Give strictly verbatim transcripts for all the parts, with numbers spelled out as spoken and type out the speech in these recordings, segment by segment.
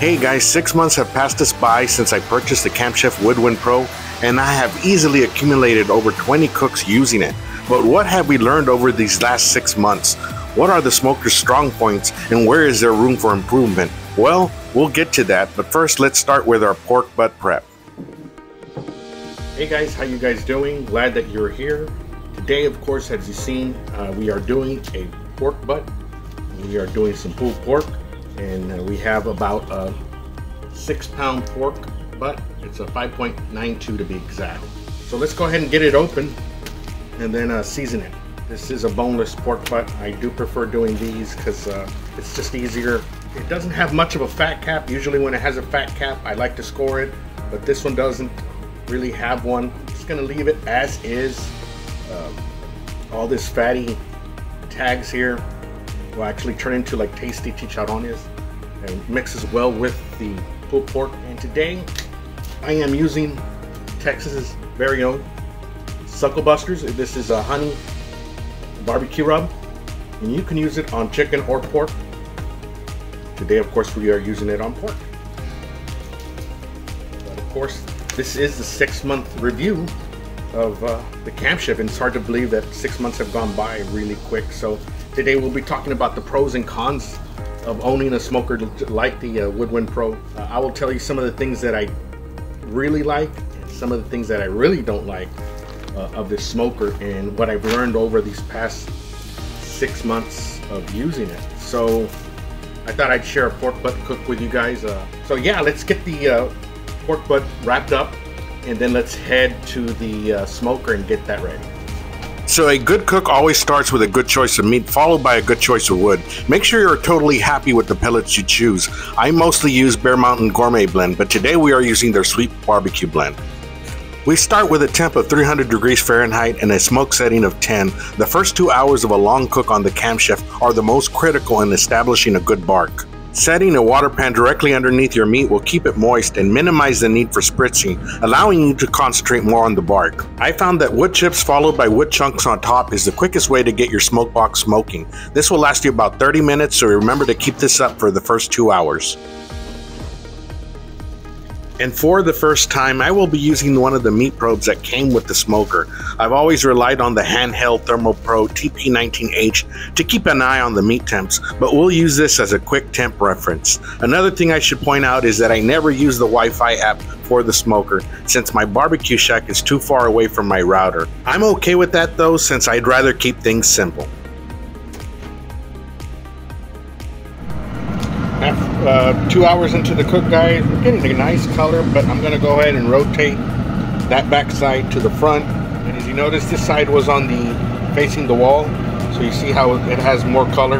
Hey guys, six months have passed us by since I purchased the Camp Chef Woodwind Pro, and I have easily accumulated over twenty cooks using it. But what have we learned over these last six months? What are the smokers' strong points, and where is there room for improvement? Well, we'll get to that, but first let's start with our pork butt prep. Hey guys, how you guys doing? Glad that you're here. Today, of course, as you've seen, uh, we are doing a pork butt. We are doing some pulled pork. And uh, we have about a six pound pork butt. It's a five point nine two to be exact. So let's go ahead and get it open and then uh, season it. This is a boneless pork butt. I do prefer doing these because uh, it's just easier. It doesn't have much of a fat cap. Usually when it has a fat cap, I like to score it, but this one doesn't really have one. I'm just gonna leave it as is. Uh, all this fatty tags here will actually turn into like tasty chicharrones and mixes well with the pulled pork. And today I am using Texas's very own Suckle Busters. This is a honey barbecue rub, and you can use it on chicken or pork. Today, of course, we are using it on pork. But of course, this is the six month review of uh, the Camp Chef, and it's hard to believe that six months have gone by really quick. So today we'll be talking about the pros and cons of owning a smoker like the uh, Woodwind Pro. Uh, I will tell you some of the things that I really like and some of the things that I really don't like uh, of this smoker, and what I've learned over these past six months of using it. So I thought I'd share a pork butt cook with you guys. Uh, so yeah, let's get the uh, pork butt wrapped up, and then let's head to the uh, smoker and get that ready. So a good cook always starts with a good choice of meat, followed by a good choice of wood. Make sure you're totally happy with the pellets you choose. I mostly use Bear Mountain Gourmet Blend, but today we are using their Sweet Barbecue Blend. We start with a temp of three hundred degrees Fahrenheit and a smoke setting of ten. The first two hours of a long cook on the Camp Chef are the most critical in establishing a good bark. Setting a water pan directly underneath your meat will keep it moist and minimize the need for spritzing, allowing you to concentrate more on the bark. I found that wood chips followed by wood chunks on top is the quickest way to get your smoke box smoking. This will last you about thirty minutes, so remember to keep this up for the first two hours. And for the first time, I will be using one of the meat probes that came with the smoker. I've always relied on the handheld ThermoPro T P nineteen H to keep an eye on the meat temps, but we'll use this as a quick temp reference. Another thing I should point out is that I never use the Wi-Fi app for the smoker, since my barbecue shack is too far away from my router. I'm okay with that though, since I'd rather keep things simple. Uh, two hours into the cook, guys, we're getting a nice color, but I'm going to go ahead and rotate that back side to the front. And as you notice, this side was on the facing the wall, so you see how it has more color.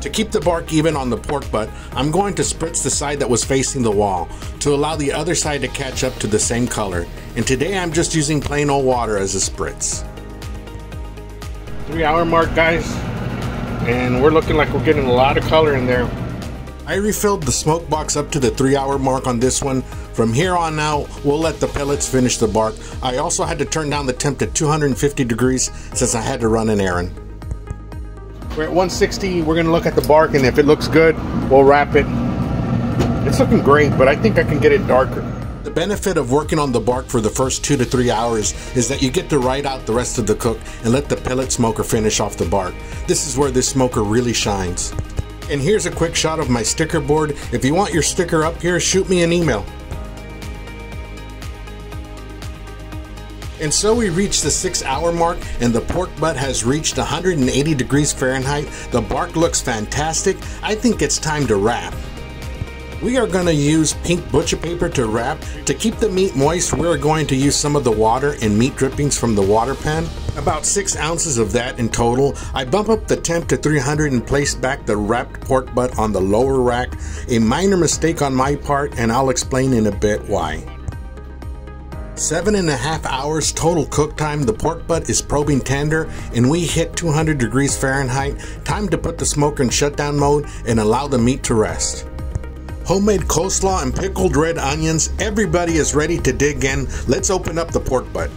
To keep the bark even on the pork butt, I'm going to spritz the side that was facing the wall to allow the other side to catch up to the same color. And today I'm just using plain old water as a spritz. Three hour mark, guys, and we're looking like we're getting a lot of color in there. I refilled the smoke box up to the three hour mark on this one. From here on out, we'll let the pellets finish the bark. I also had to turn down the temp to two hundred fifty degrees since I had to run an errand. We're at one sixty, we're gonna look at the bark, and if it looks good, we'll wrap it. It's looking great, but I think I can get it darker. The benefit of working on the bark for the first two to three hours is that you get to ride out the rest of the cook and let the pellet smoker finish off the bark. This is where this smoker really shines. And here's a quick shot of my sticker board. If you want your sticker up here, shoot me an email. And so we reached the six hour mark, and the pork butt has reached one hundred eighty degrees Fahrenheit. The bark looks fantastic. I think it's time to wrap. We are gonna use pink butcher paper to wrap. To keep the meat moist, we're going to use some of the water and meat drippings from the water pan. About six ounces of that in total. I bump up the temp to three hundred and place back the wrapped pork butt on the lower rack. A minor mistake on my part, and I'll explain in a bit why. Seven and a half hours total cook time. The pork butt is probing tender, and we hit two hundred degrees Fahrenheit. Time to put the smoker in shutdown mode and allow the meat to rest. Homemade coleslaw and pickled red onions. Everybody is ready to dig in. Let's open up the pork butt.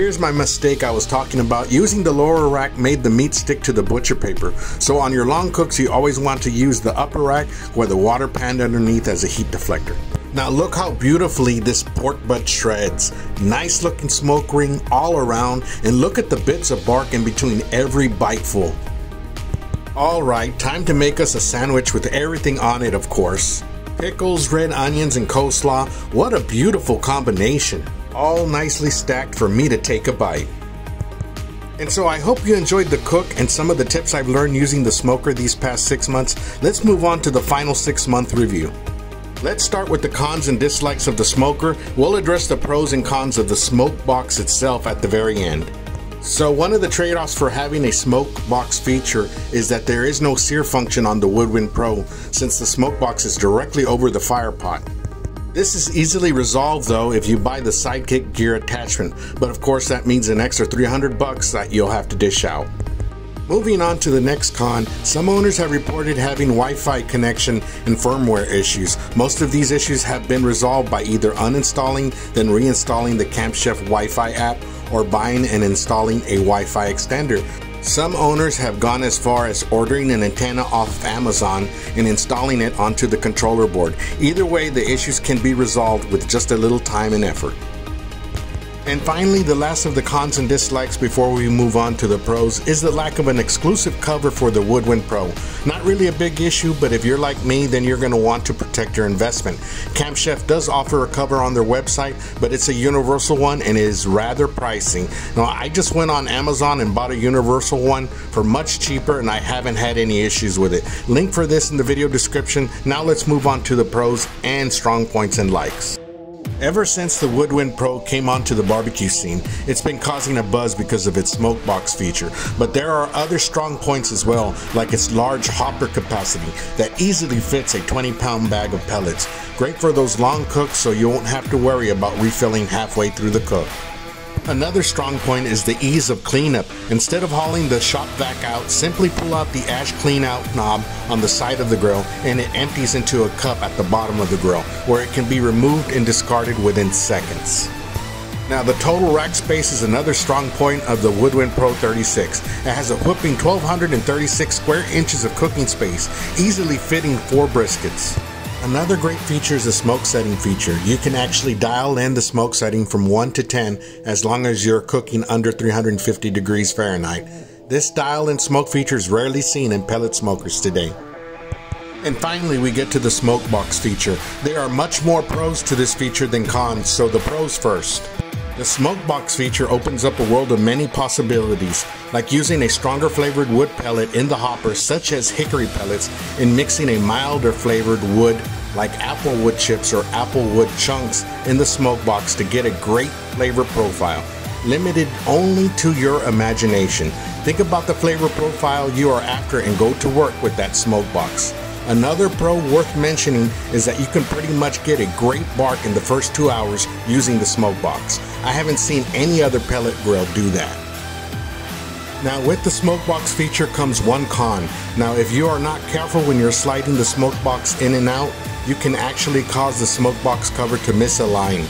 Here's my mistake I was talking about. Using the lower rack made the meat stick to the butcher paper. So on your long cooks, you always want to use the upper rack where the water panned underneath as a heat deflector. Now look how beautifully this pork butt shreds. Nice looking smoke ring all around, and look at the bits of bark in between every biteful. Alright, time to make us a sandwich with everything on it, of course. Pickles, red onions, and coleslaw. What a beautiful combination. All nicely stacked for me to take a bite. And so I hope you enjoyed the cook and some of the tips I've learned using the smoker these past six months. Let's move on to the final six month review. Let's start with the cons and dislikes of the smoker. We'll address the pros and cons of the smoke box itself at the very end. So one of the trade-offs for having a smoke box feature is that there is no sear function on the Woodwind Pro, since the smoke box is directly over the fire pot. This is easily resolved though if you buy the Sidekick gear attachment, but of course that means an extra three hundred bucks that you'll have to dish out. Moving on to the next con, some owners have reported having Wi-Fi connection and firmware issues. Most of these issues have been resolved by either uninstalling, then reinstalling the Camp Chef Wi-Fi app, or buying and installing a Wi-Fi extender. Some owners have gone as far as ordering an antenna off of Amazon and installing it onto the controller board. Either way, the issues can be resolved with just a little time and effort. And finally, the last of the cons and dislikes before we move on to the pros is the lack of an exclusive cover for the Woodwind Pro. Not really a big issue, but if you're like me, then you're going to want to protect your investment. Camp Chef does offer a cover on their website, but it's a universal one and it is rather pricey. Now, I just went on Amazon and bought a universal one for much cheaper, and I haven't had any issues with it. Link for this in the video description. Now let's move on to the pros and strong points and likes. Ever since the Woodwind Pro came onto the barbecue scene, it's been causing a buzz because of its smoke box feature, but there are other strong points as well, like its large hopper capacity that easily fits a twenty pound bag of pellets. Great for those long cooks, so you won't have to worry about refilling halfway through the cook. Another strong point is the ease of cleanup. Instead of hauling the shop vac out, simply pull out the ash clean out knob on the side of the grill and it empties into a cup at the bottom of the grill, where it can be removed and discarded within seconds. Now the total rack space is another strong point of the Woodwind Pro thirty-six. It has a whopping one thousand two hundred thirty-six square inches of cooking space, easily fitting four briskets. Another great feature is the smoke setting feature. You can actually dial in the smoke setting from one to ten as long as you're cooking under three hundred fifty degrees Fahrenheit. This dial in smoke feature is rarely seen in pellet smokers today. And finally, we get to the smoke box feature. There are much more pros to this feature than cons, so the pros first. The smoke box feature opens up a world of many possibilities, like using a stronger flavored wood pellet in the hopper, such as hickory pellets, and mixing a milder flavored wood like apple wood chips or apple wood chunks in the smoke box to get a great flavor profile, limited only to your imagination. Think about the flavor profile you are after and go to work with that smoke box. Another pro worth mentioning is that you can pretty much get a great bark in the first two hours using the smoke box. I haven't seen any other pellet grill do that. Now with the smoke box feature comes one con. Now if you are not careful when you're sliding the smoke box in and out, you can actually cause the smoke box cover to misalign.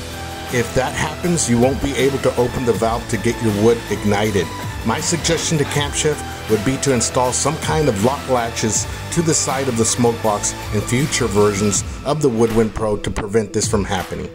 If that happens, you won't be able to open the valve to get your wood ignited. My suggestion to Camp Chef would be to install some kind of lock latches to the side of the smoke box in future versions of the Woodwind Pro to prevent this from happening.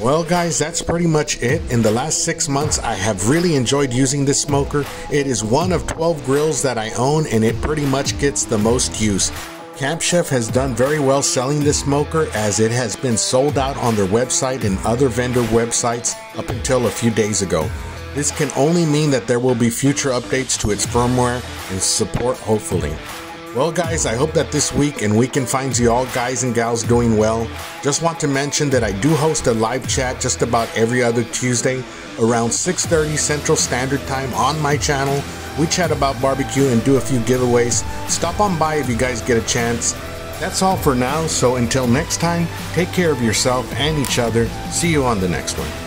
Well guys, that's pretty much it. In the last six months, I have really enjoyed using this smoker. It is one of twelve grills that I own and it pretty much gets the most use. Camp Chef has done very well selling this smoker, as it has been sold out on their website and other vendor websites up until a few days ago. This can only mean that there will be future updates to its firmware and support, hopefully. Well guys, I hope that this week and weekend finds you all guys and gals doing well. Just want to mention that I do host a live chat just about every other Tuesday around six thirty Central Standard Time on my channel. We chat about barbecue and do a few giveaways. Stop on by if you guys get a chance. That's all for now, so until next time, take care of yourself and each other. See you on the next one.